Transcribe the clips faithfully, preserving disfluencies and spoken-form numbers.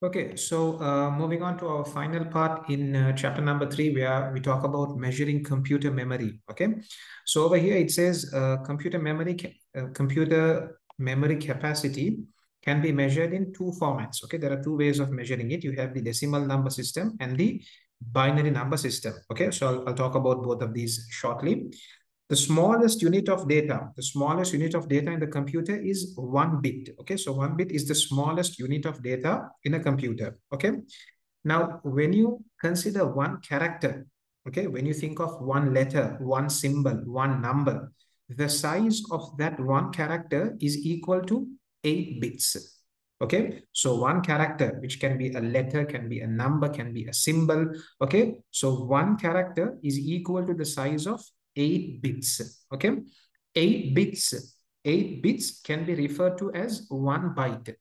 Okay, so uh, moving on to our final part in uh, chapter number three, where we talk about measuring computer memory. Okay, so over here it says uh, computer memory uh, computer memory capacity can be measured in two formats. Okay, there are two ways of measuring it. You have the decimal number system and the binary number system. Okay, so I'll, I'll talk about both of these shortly. The smallest unit of data, the smallest unit of data in the computer is one bit. Okay, so one bit is the smallest unit of data in a computer. Okay, now when you consider one character, okay, when you think of one letter, one symbol, one number, the size of that one character is equal to eight bits. Okay, so one character, which can be a letter, can be a number, can be a symbol. Okay, so one character is equal to the size of eight bits. Okay, eight bits, eight bits can be referred to as one byte.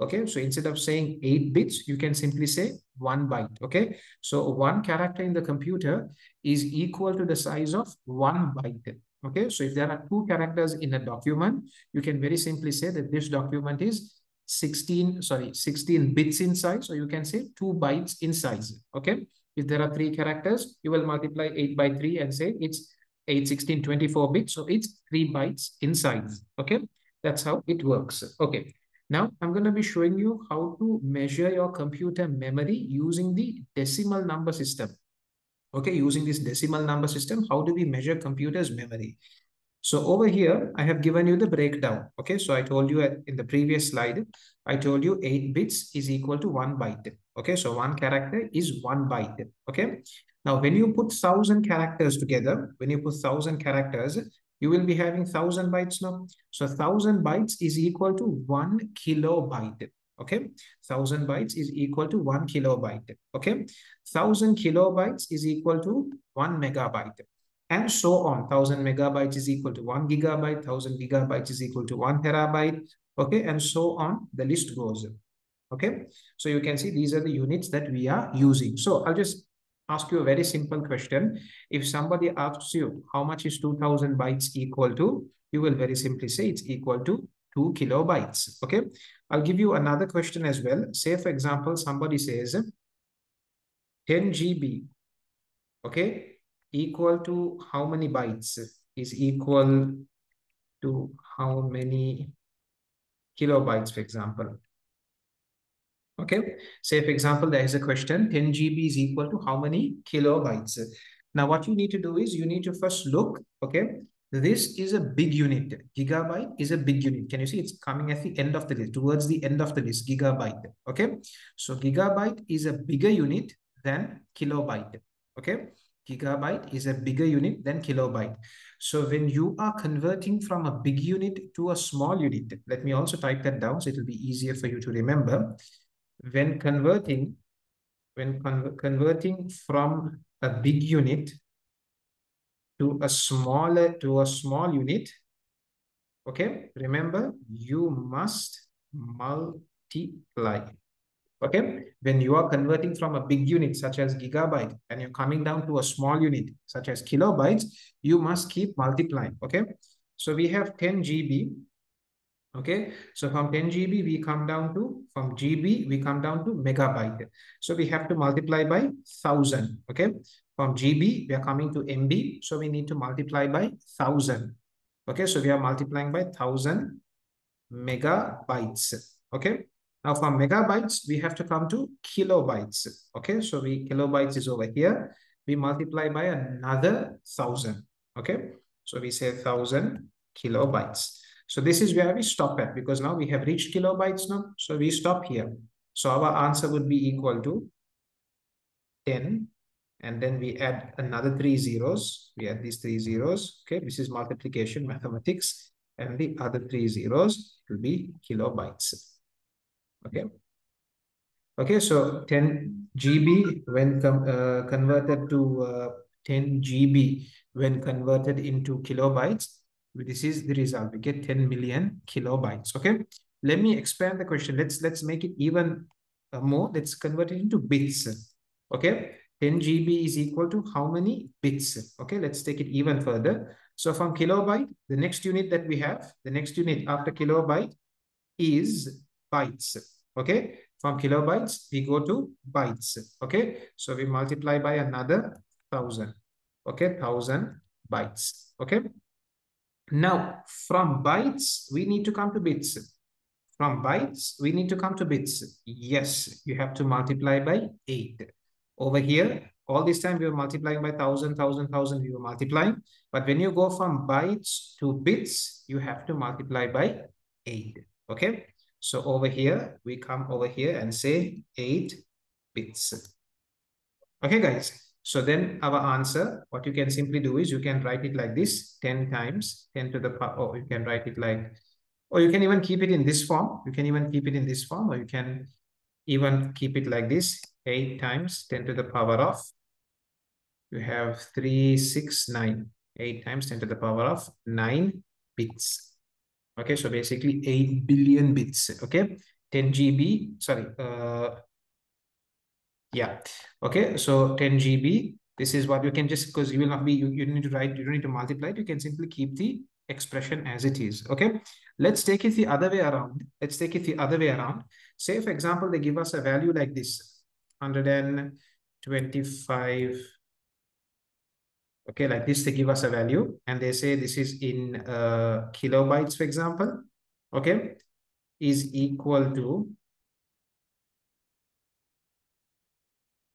Okay, so instead of saying eight bits, you can simply say one byte. Okay, so one character in the computer is equal to the size of one byte. Okay, so if there are two characters in a document, you can very simply say that this document is sixteen, sorry, sixteen bits in size, so you can say two bytes in size. Okay, if there are three characters, you will multiply eight by three and say it's eight, sixteen, twenty-four bits, so it's three bytes in size. Okay, that's how it works. Okay, now I'm going to be showing you how to measure your computer memory using the decimal number system. Okay, using this decimal number system, how do we measure computers' memory? So over here, I have given you the breakdown. Okay, so I told you in the previous slide, I told you eight bits is equal to one byte. Okay, so one character is one byte. Okay, now when you put thousand characters together, when you put thousand characters, you will be having thousand bytes now. So thousand bytes is equal to one kilobyte. Okay, thousand bytes is equal to one kilobyte. Okay, thousand kilobytes is equal to one megabyte. And so on. Thousand megabytes is equal to one gigabyte. Thousand gigabytes is equal to one terabyte. Okay, and so on. The list goes. Okay, so you can see these are the units that we are using. So I'll just ask you a very simple question. If somebody asks you how much is two thousand bytes equal to, you will very simply say it's equal to two kilobytes. Okay, I'll give you another question as well. Say for example, somebody says ten G B. Okay, equal to how many bytes is equal to how many kilobytes, for example. Okay, say for example, there is a question, ten G B is equal to how many kilobytes. Now what you need to do is you need to first look, okay, this is a big unit. Gigabyte is a big unit. Can you see it's coming at the end of the list, towards the end of the list, gigabyte. Okay, so gigabyte is a bigger unit than kilobyte. Okay, gigabyte is a bigger unit than kilobyte. So when you are converting from a big unit to a small unit, let me also type that down so it will be easier for you to remember. When converting, when con converting from a big unit to a smaller, to a small unit, okay, remember you must multiply. Okay, when you are converting from a big unit such as gigabyte and you're coming down to a small unit such as kilobytes, you must keep multiplying. Okay, so we have ten G B. Okay, so from ten G B we come down to, from G B we come down to megabyte. So we have to multiply by one thousand. Okay, from G B we are coming to M B. So we need to multiply by one thousand. Okay, so we are multiplying by one thousand megabytes. Okay. Now from megabytes, we have to come to kilobytes. Okay, so we kilobytes is over here. We multiply by another thousand. Okay, so we say thousand kilobytes. So this is where we stop at, because now we have reached kilobytes now. So we stop here. So our answer would be equal to ten. And then we add another three zeros. We add these three zeros. Okay, this is multiplication mathematics. And the other three zeros will be kilobytes. Okay. Okay, so ten G B when uh, converted to uh, ten G B when converted into kilobytes, this is the result. We get ten million kilobytes. Okay, let me expand the question. Let's let's make it even uh, more. Let's convert it into bits. Okay, ten G B is equal to how many bits? Okay, let's take it even further. So from kilobyte, the next unit that we have, the next unit after kilobyte is bytes. Okay, From kilobytes, we go to bytes. Okay. So we multiply by another thousand. Okay. Thousand bytes. Okay. Now, from bytes, we need to come to bits. From bytes, we need to come to bits. Yes, you have to multiply by eight. Over here, all this time we were multiplying by thousand, thousand, thousand, we were multiplying. But when you go from bytes to bits, you have to multiply by eight. Okay. So over here, we come over here and say eight bits. Okay, guys. So then our answer, what you can simply do is you can write it like this, ten times ten to the power, or you can write it like, or you can even keep it in this form. You can even keep it in this form, or you can even keep it like this, eight times ten to the power of, you have three, six, nine, eight times ten to the power of nine bits. Okay, so basically eight billion bits, okay, ten G B, sorry, uh, yeah, okay, so ten G B, this is what you can just, because you will not be, you, you need to write, you don't need to multiply it, you can simply keep the expression as it is, okay. Let's take it the other way around, let's take it the other way around, say for example, they give us a value like this, one hundred twenty-five, okay, like this, they give us a value and they say this is in uh, kilobytes, for example, okay, is equal to,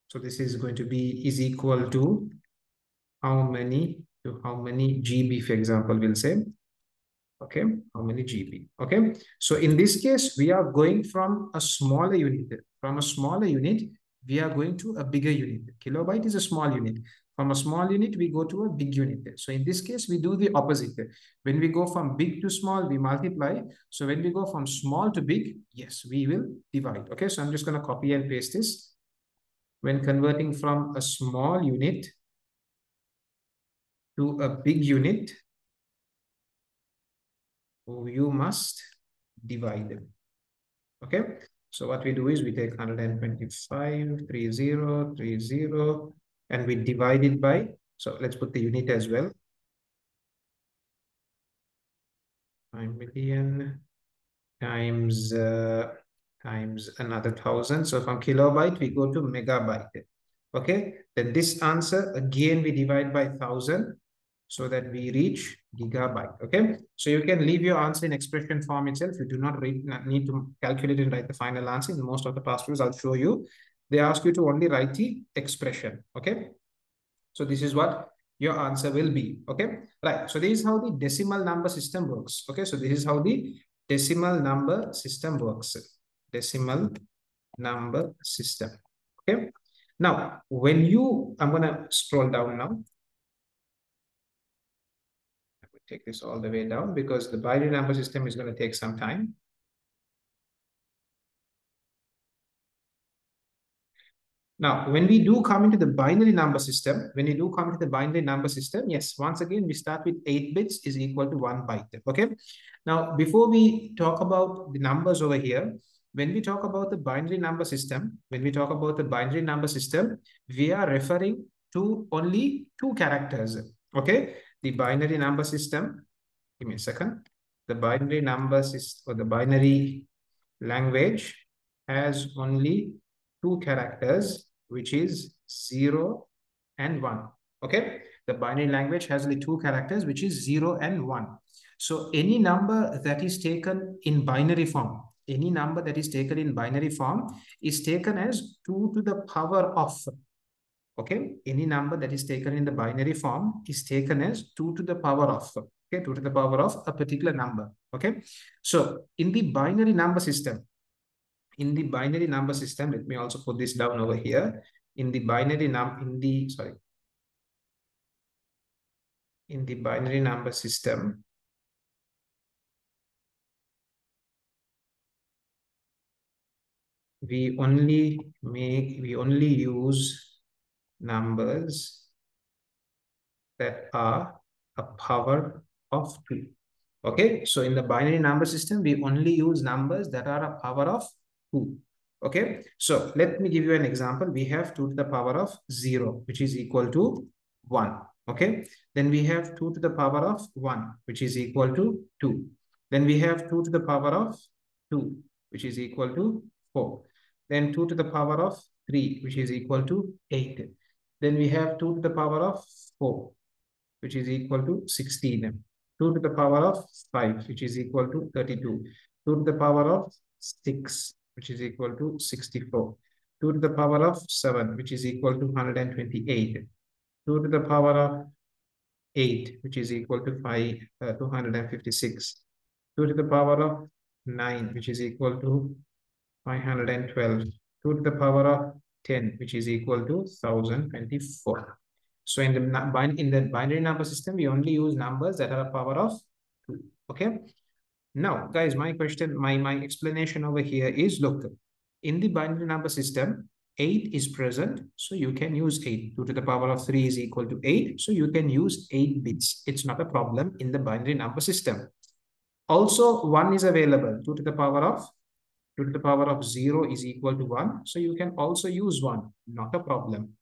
so this is going to be, is equal to how many, to how many G B, for example, we'll say, okay, how many G B, okay. So in this case, we are going from a smaller unit, from a smaller unit, we are going to a bigger unit. Kilobyte is a small unit. From a small unit, we go to a big unit. So in this case, we do the opposite. When we go from big to small, we multiply. So when we go from small to big, yes, we will divide. Okay, so I'm just going to copy and paste this. When converting from a small unit to a big unit, you must divide them. Okay, so what we do is we take one hundred twenty-five, thirty, thirty, and we divide it by, so let's put the unit as well. five million times, uh, times another thousand. So from kilobyte, we go to megabyte. Okay, then this answer, again, we divide by thousand so that we reach gigabyte. Okay, so you can leave your answer in expression form itself. You do not, read, not need to calculate and write the final answer. In most of the past videos, I'll show you. They ask you to only write the expression, okay? So this is what your answer will be, okay? Right, so this is how the decimal number system works, okay? So this is how the decimal number system works, decimal number system, okay? Now, when you, I'm gonna scroll down now. I will take this all the way down because the binary number system is gonna take some time. Now, when we do come into the binary number system, when you do come into the binary number system, yes, once again, we start with eight bits is equal to one byte, okay? Now, before we talk about the numbers over here, when we talk about the binary number system, when we talk about the binary number system, we are referring to only two characters, okay? The binary number system, give me a second, the binary number system, or the binary language has only two characters, which is zero and one, okay? The binary language has only two characters, which is zero and one. So any number that is taken in binary form, any number that is taken in binary form is taken as two to the power of, okay? Any number that is taken in the binary form is taken as two to the power of, okay? two to the power of a particular number, okay? So in the binary number system, in the binary number system, let me also put this down over here. In the binary num, in the sorry, in the binary number system, we only make we only use numbers that are a power of two. Okay, so in the binary number system, we only use numbers that are a power of two. Okay, so let me give you an example. We have two to the power of zero, which is equal to one. Okay, then we have two to the power of one, which is equal to two. Then we have two to the power of two, which is equal to four. Then two to the power of three, which is equal to eight. Then we have two to the power of four, which is equal to sixteen. two to the power of five, which is equal to thirty-two. two to the power of six, which is equal to sixty-four. two to the power of seven, which is equal to one hundred twenty-eight. two to the power of eight, which is equal to five, uh, two hundred fifty-six. two to the power of nine, which is equal to five hundred twelve. two to the power of ten, which is equal to one thousand twenty-four. So in the, in the binary number system, we only use numbers that are a power of two. Okay. Now, guys, my question, my, my explanation over here is, look, in the binary number system, eight is present, so you can use eight. two to the power of three is equal to eight, so you can use eight bits. It's not a problem in the binary number system. Also, one is available. two to the power of two to the power of zero is equal to one, so you can also use one. Not a problem.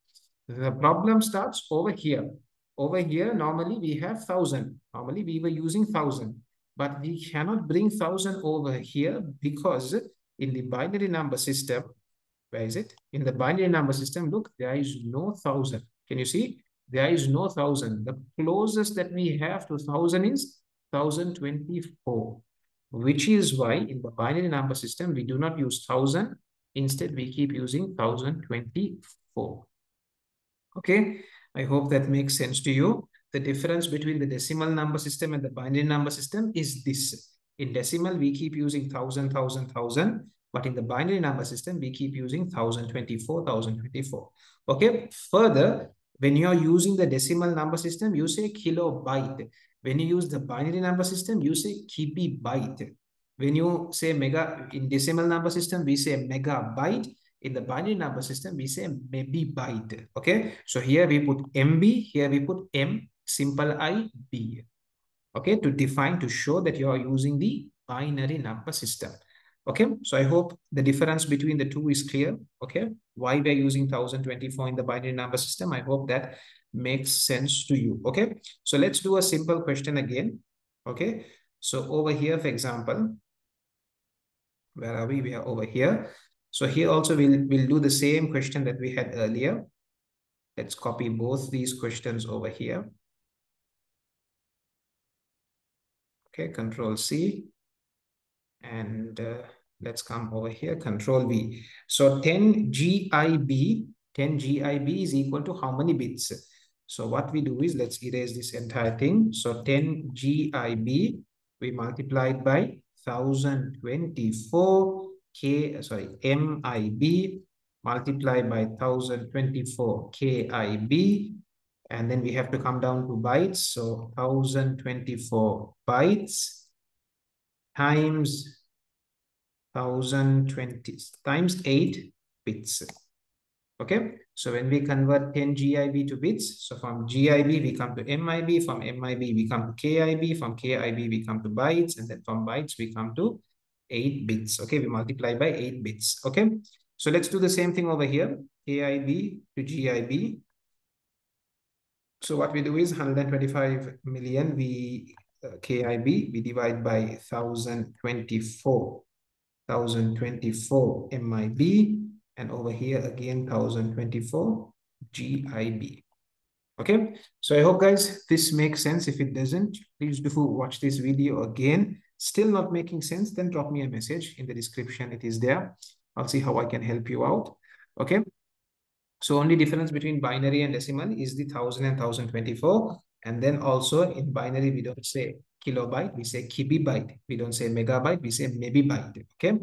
The problem starts over here. Over here, normally we have one thousand. Normally we were using one thousand, but we cannot bring one thousand over here because in the binary number system, where is it? In the binary number system, look, there is no one thousand. Can you see? There is no one thousand. The closest that we have to one thousand is one thousand twenty-four, which is why in the binary number system, we do not use one thousand. Instead, we keep using one thousand twenty-four. Okay, I hope that makes sense to you. The difference between the decimal number system and the binary number system is this. In decimal, we keep using thousand, thousand, thousand. But in the binary number system, we keep using one thousand twenty-four, one thousand twenty-four. Okay, further, when you're using the decimal number system, you say kilobyte. When you use the binary number system, you say kibibyte. When you say mega, in decimal number system, we say megabyte. In the binary number system, we say maybe byte. Okay, so here we put M B, here we put M, simple I, B. Okay, to define, to show that you are using the binary number system. Okay, so I hope the difference between the two is clear. Okay, why we are using one thousand twenty-four in the binary number system. I hope that makes sense to you. Okay, so let's do a simple question again. Okay, so over here, for example, where are we? We are over here. So here also we'll, we'll do the same question that we had earlier. Let's copy both these questions over here. Okay, Control C. And uh, let's come over here, Control V. So ten G I B, ten G I B is equal to how many bits? So what we do is, let's erase this entire thing. So ten G I B, we multiply it by one thousand twenty-four. K, sorry, M I B multiplied by one thousand twenty-four K I B, and then we have to come down to bytes. So one thousand twenty-four bytes times one thousand twenty times eight bits. Okay, so when we convert ten G I B to bits, so from G I B we come to M I B, from M I B we come to K I B, from K I B we come to bytes, and then from bytes we come to eight bits. Okay, we multiply by eight bits. Okay, so let's do the same thing over here, K I B to G I B. So what we do is one hundred twenty-five million, we uh, K I B, we divide by one thousand twenty-four, one thousand twenty-four M I B, and over here again one thousand twenty-four G I B. Okay, so I hope, guys, this makes sense. If it doesn't, please do watch this video again. Still not making sense, then drop me a message in the description. It is there. I'll see how I can help you out. Okay. So only difference between binary and decimal is the one thousand and one thousand twenty-four. And then also in binary, we don't say kilobyte, we say kibibyte. We don't say megabyte, we say maybe byte. Okay.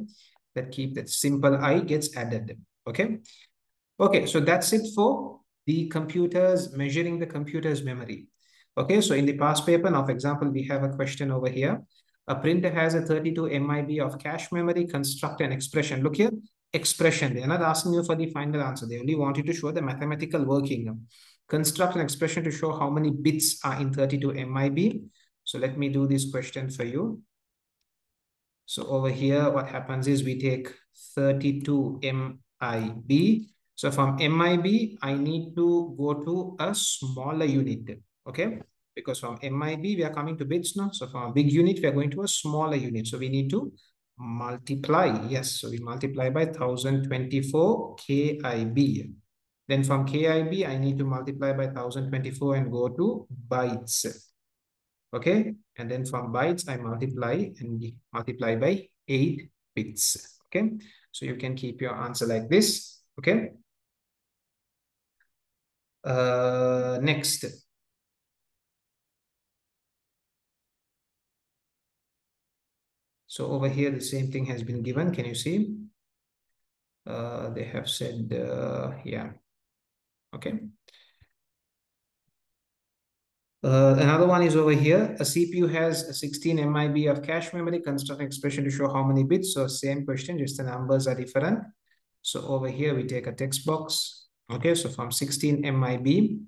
That keep that simple I gets added. Okay. Okay. So that's it for the computers, measuring the computer's memory. Okay. So in the past paper, now for example, we have a question over here. A printer has a thirty-two M I B of cache memory, construct an expression. Look here, expression. They're not asking you for the final answer. They only want you to show the mathematical working. Construct an expression to show how many bits are in thirty-two M I B. So let me do this question for you. So over here, what happens is we take thirty-two M I B. So from M I B, I need to go to a smaller unit, okay? Because from M I B, we are coming to bits now. So from a big unit, we are going to a smaller unit. So we need to multiply. Yes, so we multiply by one thousand twenty-four K I B. Then from K I B, I need to multiply by one thousand twenty-four and go to bytes. Okay, and then from bytes, I multiply and multiply by eight bits. Okay, so you can keep your answer like this. Okay. Uh, next. So over here, the same thing has been given. Can you see? Uh, they have said, uh, yeah. Okay. Uh, another one is over here. A C P U has a sixteen M I B of cache memory. Construct an expression to show how many bits. So same question, just the numbers are different. So over here, we take a text box. Okay, so from sixteen M I B,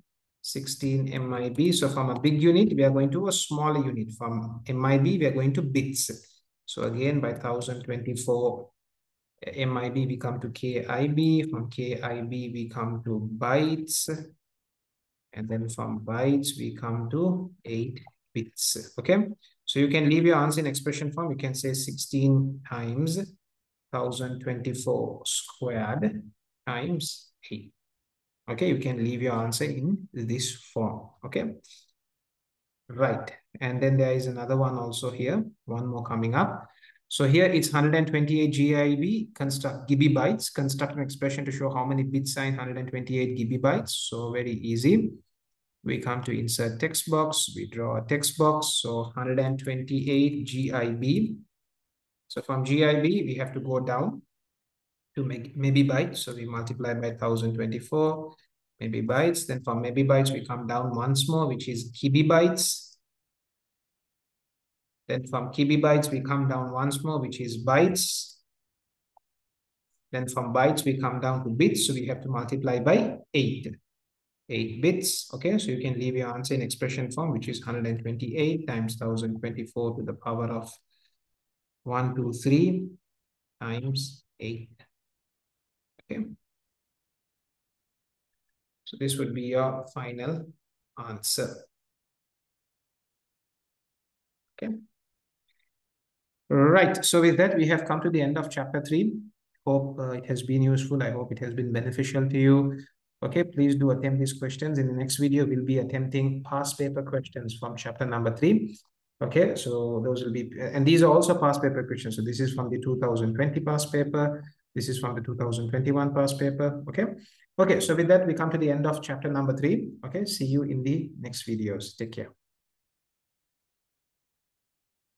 sixteen M I B. So from a big unit, we are going to a smaller unit. From M I B, we are going to bits. So again, by one thousand twenty-four M I B, we come to K I B. From K I B, we come to bytes. And then from bytes, we come to eight bits. Okay, so you can leave your answer in expression form. You can say sixteen times one thousand twenty-four squared times eight. Okay, you can leave your answer in this form. Okay, right. And then there is another one also here, one more coming up. So here it's one hundred twenty-eight G I B, construct gigabytes, construct an expression to show how many bits are in one hundred twenty-eight gigabytes. So very easy. We come to insert text box, we draw a text box. So one hundred twenty-eight G I B. So from G I B, we have to go down to make maybe bytes. So we multiply by one thousand twenty-four, maybe bytes. Then from maybe bytes, we come down once more, which is kibibytes. Then from kibibytes, we come down once more, which is bytes. Then from bytes, we come down to bits. So we have to multiply by eight, eight bits. Okay, so you can leave your answer in expression form, which is one hundred twenty-eight times one thousand twenty-four to the power of one hundred twenty-three times eight. Okay. So this would be your final answer. Okay. Right. So with that, we have come to the end of chapter three. Hope uh, it has been useful. I hope it has been beneficial to you. Okay. Please do attempt these questions. In the next video, we'll be attempting past paper questions from chapter number three. Okay. So those will be, and these are also past paper questions. So this is from the two thousand twenty past paper. This is from the two thousand twenty-one past paper, okay? Okay, so with that, we come to the end of chapter number three, okay? See you in the next videos. Take care.